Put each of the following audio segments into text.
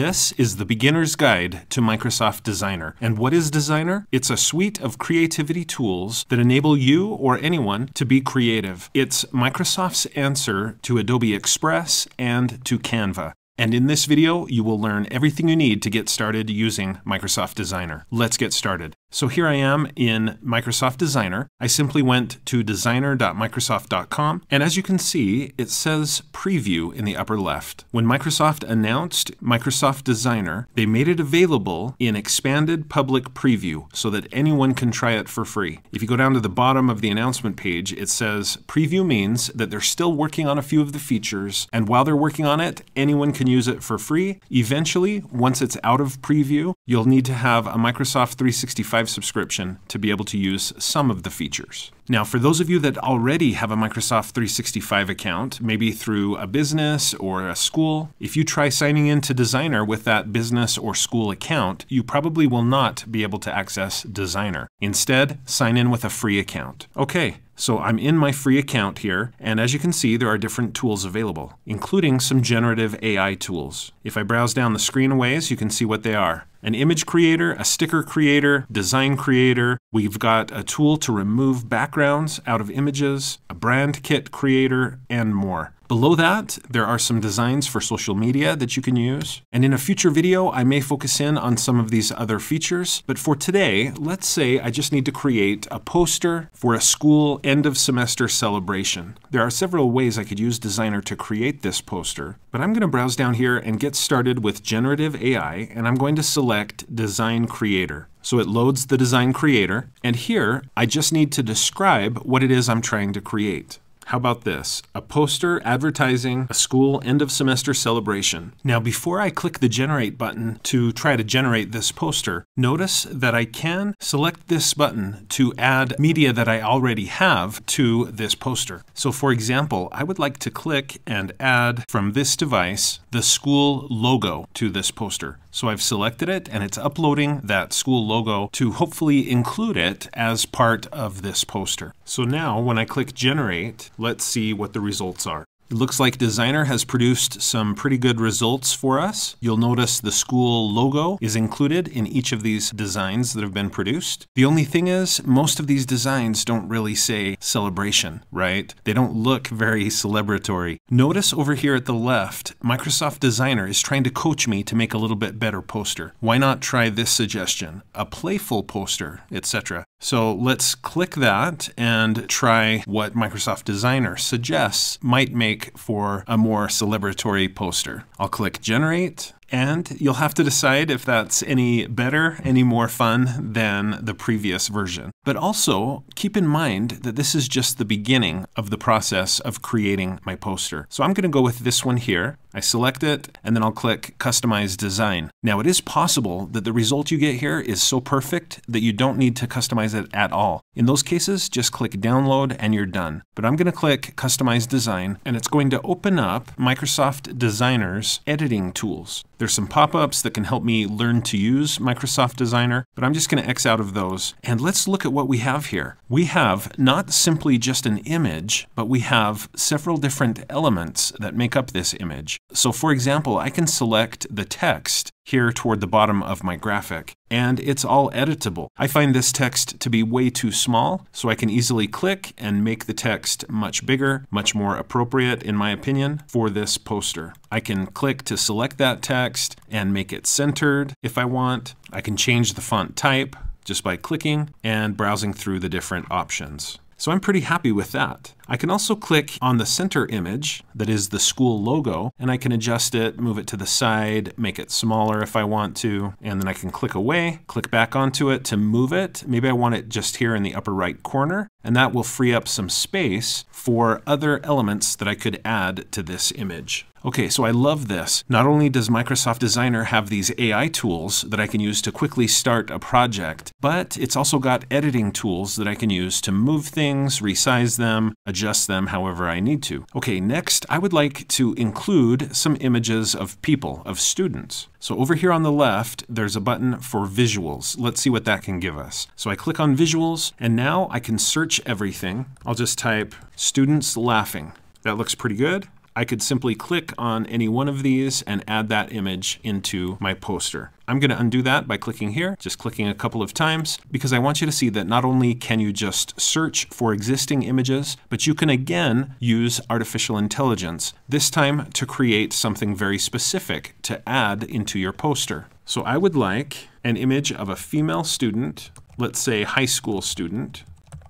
This is the Beginner's Guide to Microsoft Designer. And what is Designer? It's a suite of creativity tools that enable you or anyone to be creative. It's Microsoft's answer to Adobe Express and to Canva. And in this video, you will learn everything you need to get started using Microsoft Designer. Let's get started. So here I am in Microsoft Designer. I simply went to designer.microsoft.com, and as you can see, it says preview in the upper left. When Microsoft announced Microsoft Designer, they made it available in expanded public preview so that anyone can try it for free. If you go down to the bottom of the announcement page, it says preview means that they're still working on a few of the features, and while they're working on it, anyone can use it for free. Eventually, once it's out of preview, you'll need to have a Microsoft 365 subscription to be able to use some of the features. Now, for those of you that already have a Microsoft 365 account, maybe through a business or a school, if you try signing into Designer with that business or school account, you probably will not be able to access Designer. Instead, sign in with a free account. Okay. So I'm in my free account here, and as you can see, there are different tools available, including some generative AI tools. If I browse down the screen a ways, you can see what they are. An image creator, a sticker creator, design creator. We've got a tool to remove backgrounds out of images, a brand kit creator, and more. Below that, there are some designs for social media that you can use. And in a future video, I may focus in on some of these other features. But for today, let's say I just need to create a poster for a school end of semester celebration. There are several ways I could use Designer to create this poster, but I'm going to browse down here and get started with generative AI, and I'm going to select Design Creator. So it loads the Design Creator, and here I just need to describe what it is I'm trying to create. How about this? A poster advertising a school end of semester celebration. Now, before I click the generate button to try to generate this poster, notice that I can select this button to add media that I already have to this poster. So for example, I would like to click and add from this device the school logo to this poster. So I've selected it, and it's uploading that school logo to hopefully include it as part of this poster. So now when I click generate, let's see what the results are. It looks like Designer has produced some pretty good results for us. You'll notice the school logo is included in each of these designs that have been produced. The only thing is, most of these designs don't really say celebration, right? They don't look very celebratory. Notice over here at the left, Microsoft Designer is trying to coach me to make a little bit better poster. Why not try this suggestion? A playful poster, etc. So let's click that and try what Microsoft Designer suggests might make for a more celebratory poster. I'll click generate, and you'll have to decide if that's any better, any more fun than the previous version. But also keep in mind that this is just the beginning of the process of creating my poster. So I'm going to go with this one here. I select it, and then I'll click Customize Design. Now, it is possible that the result you get here is so perfect that you don't need to customize it at all. In those cases, just click Download and you're done. But I'm going to click Customize Design, and it's going to open up Microsoft Designer's editing tools. There's some pop-ups that can help me learn to use Microsoft Designer, but I'm just going to X out of those. And let's look at what we have here. We have not simply just an image, but we have several different elements that make up this image. So for example, I can select the text here toward the bottom of my graphic, and it's all editable. I find this text to be way too small, so I can easily click and make the text much bigger, much more appropriate, in my opinion, for this poster. I can click to select that text and make it centered if I want. I can change the font type just by clicking and browsing through the different options. So I'm pretty happy with that. I can also click on the center image, that is the school logo, and I can adjust it, move it to the side, make it smaller if I want to, and then I can click away, click back onto it to move it. Maybe I want it just here in the upper right corner, and that will free up some space for other elements that I could add to this image. Okay, so I love this. Not only does Microsoft Designer have these AI tools that I can use to quickly start a project, but it's also got editing tools that I can use to move things, resize them, adjust them however I need to. Okay, next I would like to include some images of people, of students. So over here on the left, there's a button for visuals. Let's see what that can give us. So I click on visuals, and now I can search everything. I'll just type students laughing. That looks pretty good. I could simply click on any one of these and add that image into my poster. I'm going to undo that by clicking here, just clicking a couple of times, because I want you to see that not only can you just search for existing images, but you can again use artificial intelligence, this time to create something very specific to add into your poster. So I would like an image of a female student, let's say high school student,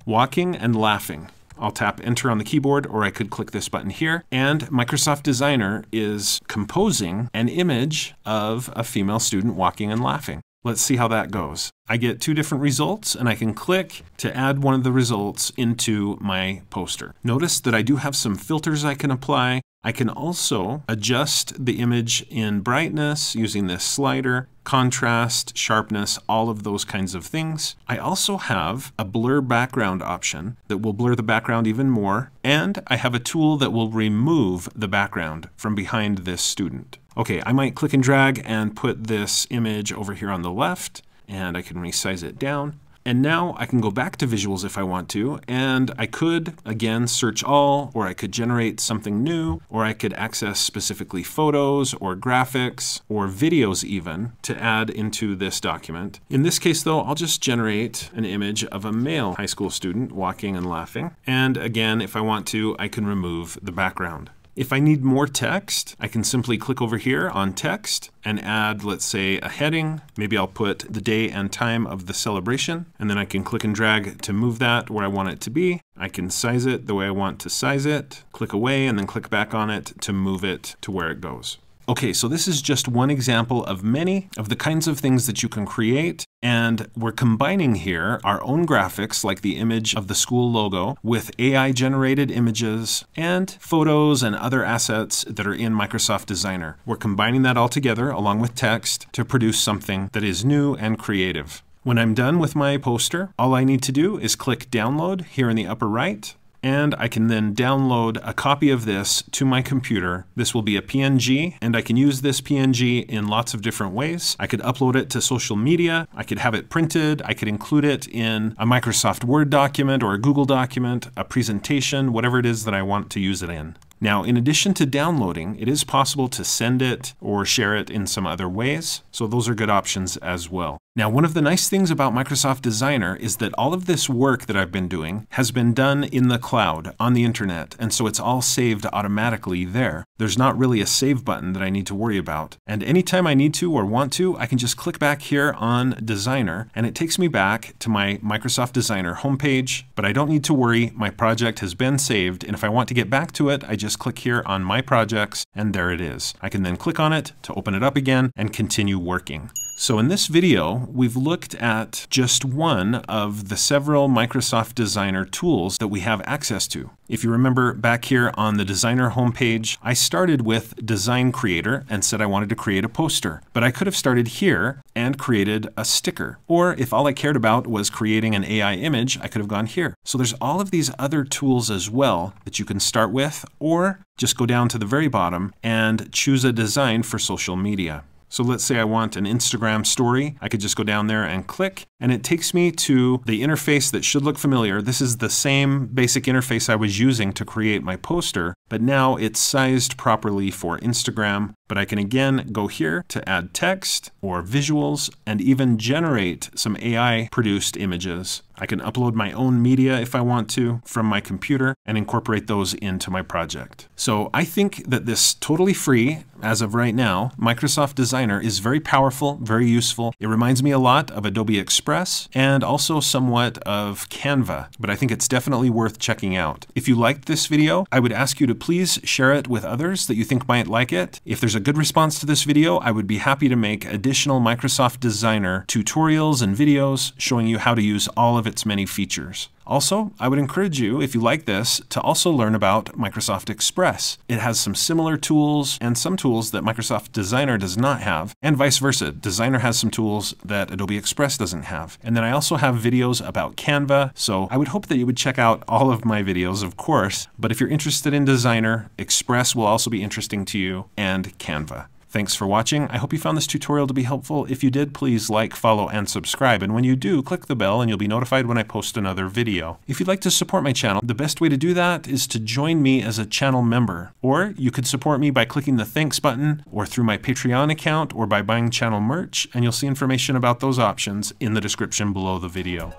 walking and laughing. I'll tap enter on the keyboard, or I could click this button here. And Microsoft Designer is composing an image of a female student walking and laughing. Let's see how that goes. I get two different results, and I can click to add one of the results into my poster. Notice that I do have some filters I can apply. I can also adjust the image in brightness using this slider, contrast, sharpness, all of those kinds of things. I also have a blur background option that will blur the background even more, and I have a tool that will remove the background from behind this student. Okay, I might click and drag and put this image over here on the left, and I can resize it down. And now I can go back to visuals if I want to, and I could, again, search all, or I could generate something new, or I could access specifically photos or graphics or videos even to add into this document. In this case though, I'll just generate an image of a male high school student walking and laughing. And again, if I want to, I can remove the background. If I need more text, I can simply click over here on text and add, let's say, a heading. Maybe I'll put the day and time of the celebration, and then I can click and drag to move that where I want it to be. I can size it the way I want to size it, click away, and then click back on it to move it to where it goes. Okay, so this is just one example of many of the kinds of things that you can create. And we're combining here our own graphics, like the image of the school logo, with AI-generated images and photos and other assets that are in Microsoft Designer. We're combining that all together along with text to produce something that is new and creative. When I'm done with my poster, all I need to do is click download here in the upper right. And I can then download a copy of this to my computer. This will be a PNG, and I can use this PNG in lots of different ways. I could upload it to social media, I could have it printed, I could include it in a Microsoft Word document or a Google document, a presentation, whatever it is that I want to use it in. Now, in addition to downloading, it is possible to send it or share it in some other ways, so those are good options as well. Now, one of the nice things about Microsoft Designer is that all of this work that I've been doing has been done in the cloud, on the internet, and so it's all saved automatically there. There's not really a save button that I need to worry about. And anytime I need to or want to, I can just click back here on Designer, and it takes me back to my Microsoft Designer homepage, but I don't need to worry, my project has been saved, and if I want to get back to it, I just click here on My Projects, and there it is. I can then click on it to open it up again and continue working. So in this video, we've looked at just one of the several Microsoft Designer tools that we have access to. If you remember back here on the Designer homepage, I started with Design Creator and said I wanted to create a poster, but I could have started here and created a sticker. Or if all I cared about was creating an AI image, I could have gone here. So there's all of these other tools as well that you can start with, or just go down to the very bottom and choose a design for social media. So let's say I want an Instagram story. I could just go down there and click, and it takes me to the interface that should look familiar. This is the same basic interface I was using to create my poster, but now it's sized properly for Instagram. But I can again go here to add text or visuals and even generate some AI-produced images. I can upload my own media if I want to from my computer and incorporate those into my project. So I think that this totally free, as of right now, Microsoft Designer is very powerful, very useful. It reminds me a lot of Adobe Express and also somewhat of Canva, but I think it's definitely worth checking out. If you liked this video, I would ask you to please share it with others that you think might like it. If there's a good response to this video, I would be happy to make additional Microsoft Designer tutorials and videos showing you how to use all of its many features. Also, I would encourage you, if you like this, to also learn about Microsoft Express. It has some similar tools and some tools that Microsoft Designer does not have, and vice versa. Designer has some tools that Adobe Express doesn't have. And then I also have videos about Canva, so I would hope that you would check out all of my videos, of course. But if you're interested in Designer, Express will also be interesting to you, and Canva. Thanks for watching. I hope you found this tutorial to be helpful. If you did, please like, follow, and subscribe. And when you do, click the bell and you'll be notified when I post another video. If you'd like to support my channel, the best way to do that is to join me as a channel member. Or you could support me by clicking the thanks button, or through my Patreon account, or by buying channel merch, and you'll see information about those options in the description below the video.